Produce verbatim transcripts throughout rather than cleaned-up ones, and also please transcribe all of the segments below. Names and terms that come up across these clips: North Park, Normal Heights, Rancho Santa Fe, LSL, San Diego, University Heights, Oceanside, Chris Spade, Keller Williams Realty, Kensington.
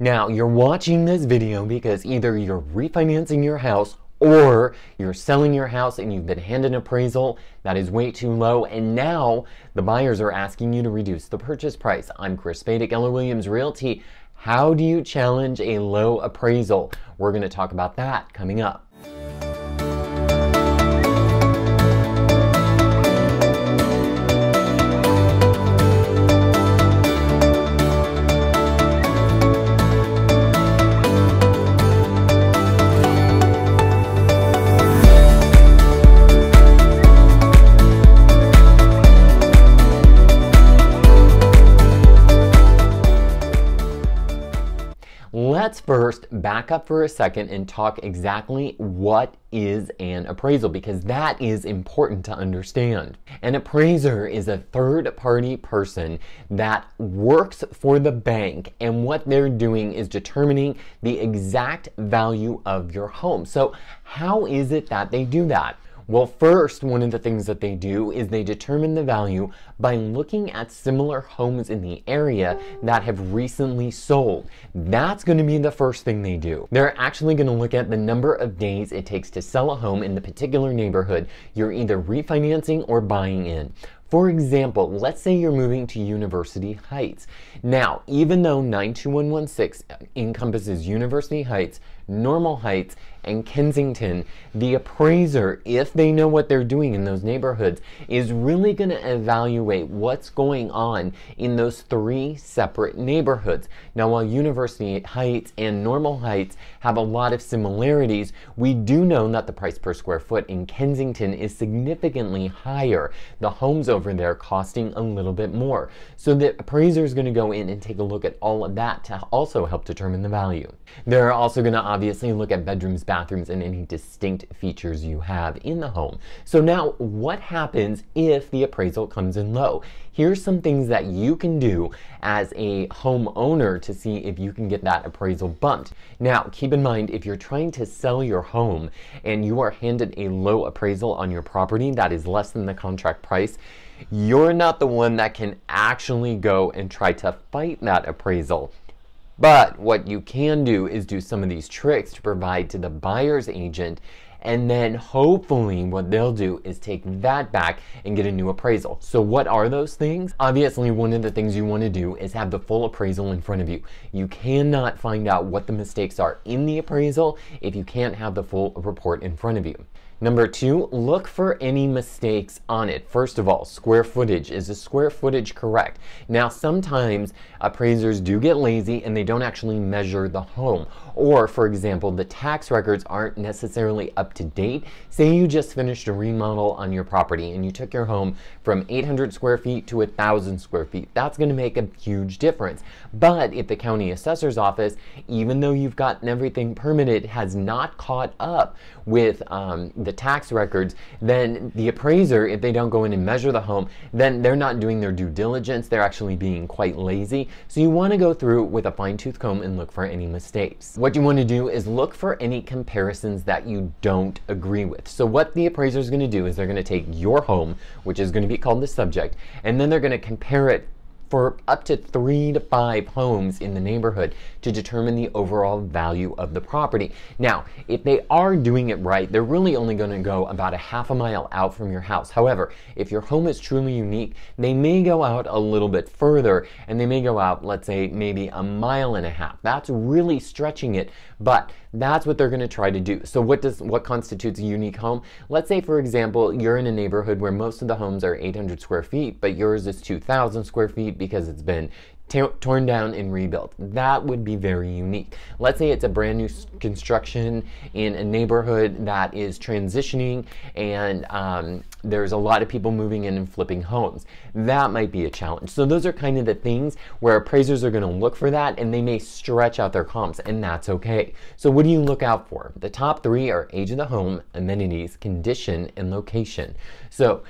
Now, you're watching this video because either you're refinancing your house or you're selling your house and you've been handed an appraisal that is way too low, and now the buyers are asking you to reduce the purchase price. I'm Chris Spade at Keller Williams Realty. How do you challenge a low appraisal? We're going to talk about that coming up. Let's first back up for a second and talk exactly what is an appraisal, because that is important to understand. An appraiser is a third-party person that works for the bank, and what they're doing is determining the exact value of your home. So how is it that they do that? Well, first, one of the things that they do is they determine the value by looking at similar homes in the area that have recently sold. That's going to be the first thing they do. They're actually going to look at the number of days it takes to sell a home in the particular neighborhood you're either refinancing or buying in. For example, let's say you're moving to University Heights. Now, even though nine two one one six encompasses University Heights, Normal Heights, and Kensington, the appraiser, if they know what they're doing in those neighborhoods, is really going to evaluate what's going on in those three separate neighborhoods. Now, while University Heights and Normal Heights have a lot of similarities, we do know that the price per square foot in Kensington is significantly higher. The homes over there costing a little bit more. So the appraiser is going to go in and take a look at all of that to also help determine the value. They're also going to obviously look at bedrooms, bathrooms, and any distinct features you have in the home. So now what happens if the appraisal comes in low? Here's some things that you can do as a homeowner to see if you can get that appraisal bumped. Now, keep in mind, if you're trying to sell your home and you are handed a low appraisal on your property that is less than the contract price, you're not the one that can actually go and try to fight that appraisal. But what you can do is do some of these tricks to provide to the buyer's agent, and then hopefully what they'll do is take that back and get a new appraisal. So what are those things? Obviously, one of the things you want to do is have the full appraisal in front of you. You cannot find out what the mistakes are in the appraisal if you can't have the full report in front of you. Number two, look for any mistakes on it. First of all, square footage. Is the square footage correct? Now, sometimes appraisers do get lazy and they don't actually measure the home. Or, for example, the tax records aren't necessarily up to date. Say you just finished a remodel on your property and you took your home from eight hundred square feet to one thousand square feet. That's going to make a huge difference. But if the county assessor's office, even though you've gotten everything permitted, has not caught up with um, the tax records, then the appraiser, if they don't go in and measure the home, then they're not doing their due diligence. They're actually being quite lazy. So you want to go through with a fine-tooth comb and look for any mistakes. What you want to do is look for any comparisons that you don't agree with. So what the appraiser is going to do is they're going to take your home, which is going to be called the subject, and then they're going to compare it for up to three to five homes in the neighborhood to determine the overall value of the property. Now, if they are doing it right, they're really only going to go about a half a mile out from your house. However, if your home is truly unique, they may go out a little bit further, and they may go out, let's say, maybe a mile and a half. That's really stretching it, but that's what they're going to try to do. So what does what constitutes a unique home? Let's say, for example, you're in a neighborhood where most of the homes are eight hundred square feet, but yours is two thousand square feet because it's been torn down and rebuilt. That would be very unique. Let's say it's a brand new construction in a neighborhood that is transitioning and um, there's a lot of people moving in and flipping homes. That might be a challenge. So those are kind of the things where appraisers are going to look for that, and they may stretch out their comps, and that's okay. So what do you look out for? The top three are age of the home, amenities, condition, and location. So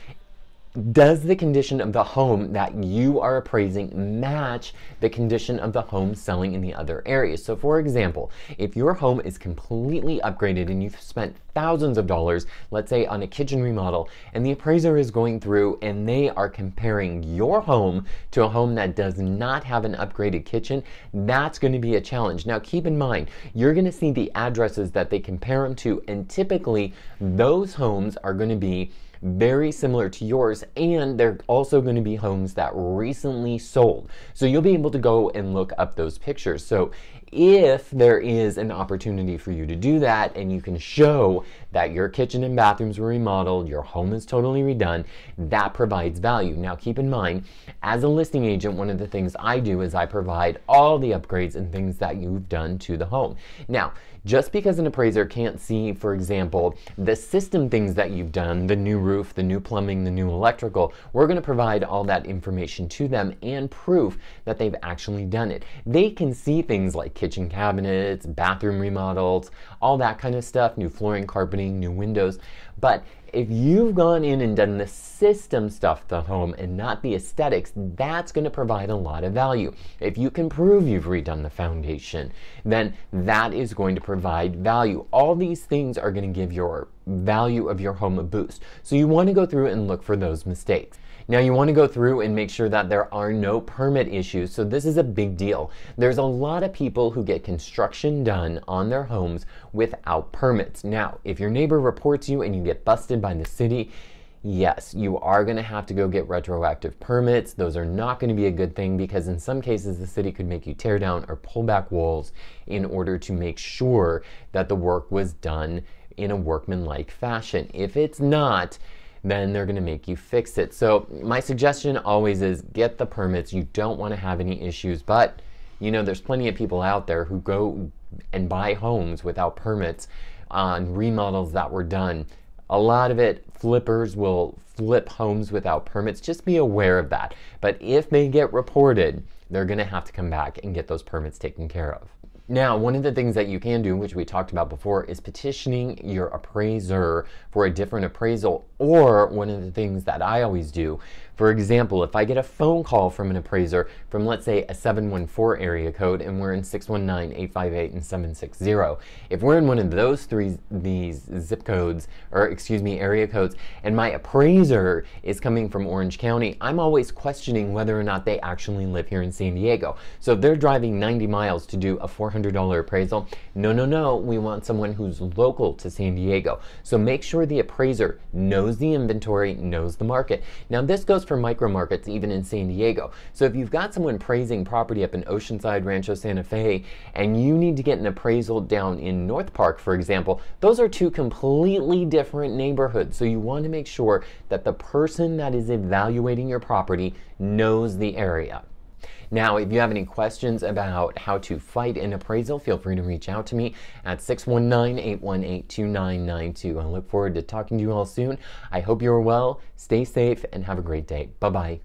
Does the condition of the home that you are appraising match the condition of the home selling in the other area? So for example, if your home is completely upgraded and you've spent thousands of dollars, let's say on a kitchen remodel, and the appraiser is going through and they are comparing your home to a home that does not have an upgraded kitchen, that's going to be a challenge. Now keep in mind, you're going to see the addresses that they compare them to, and typically those homes are going to be very similar to yours, and they're also going to be homes that recently sold. So you'll be able to go and look up those pictures. So if there is an opportunity for you to do that and you can show that your kitchen and bathrooms were remodeled, your home is totally redone, that provides value. Now keep in mind, as a listing agent, one of the things I do is I provide all the upgrades and things that you've done to the home. Now, just because an appraiser can't see, for example, the system things that you've done, the new roof, the new plumbing, the new electrical, we're going to provide all that information to them and proof that they've actually done it. They can see things like kitchen cabinets, bathroom remodels, all that kind of stuff, new flooring, carpeting, new windows. But if you've gone in and done the system stuff to the home and not the aesthetics, that's going to provide a lot of value. If you can prove you've redone the foundation, then that is going to provide value. All these things are going to give your value of your home a boost. So you want to go through and look for those mistakes. Now you want to go through and make sure that there are no permit issues. So this is a big deal. There's a lot of people who get construction done on their homes without permits. Now, if your neighbor reports you and you get busted by the city, yes, you are going to have to go get retroactive permits. Those are not going to be a good thing, because in some cases the city could make you tear down or pull back walls in order to make sure that the work was done in a workmanlike fashion. If it's not, then they're going to make you fix it. So my suggestion always is get the permits. You don't want to have any issues, but you know, there's plenty of people out there who go and buy homes without permits on remodels that were done. A lot of it, flippers will flip homes without permits. Just be aware of that. But if they get reported, they're going to have to come back and get those permits taken care of. Now, one of the things that you can do, which we talked about before, is petitioning your appraiser for a different appraisal, or one of the things that I always do. For example, if I get a phone call from an appraiser from, let's say, a seven one four area code, and we're in six one nine, eight five eight, and seven six zero. If we're in one of those three, these zip codes, or excuse me, area codes, and my appraiser is coming from Orange County, I'm always questioning whether or not they actually live here in San Diego. So if they're driving ninety miles to do a four hundred dollar appraisal, no, no, no, we want someone who's local to San Diego. So make sure the appraiser knows the inventory, knows the market. Now this goes for micro markets even in San Diego. So if you've got someone appraising property up in Oceanside, Rancho Santa Fe, and you need to get an appraisal down in North Park, for example, those are two completely different neighborhoods. So you want to make sure that the person that is evaluating your property knows the area. Now, if you have any questions about how to fight an appraisal, feel free to reach out to me at six one nine, eight one eight, two nine nine two. I look forward to talking to you all soon. I hope you're well, stay safe, and have a great day. Bye-bye.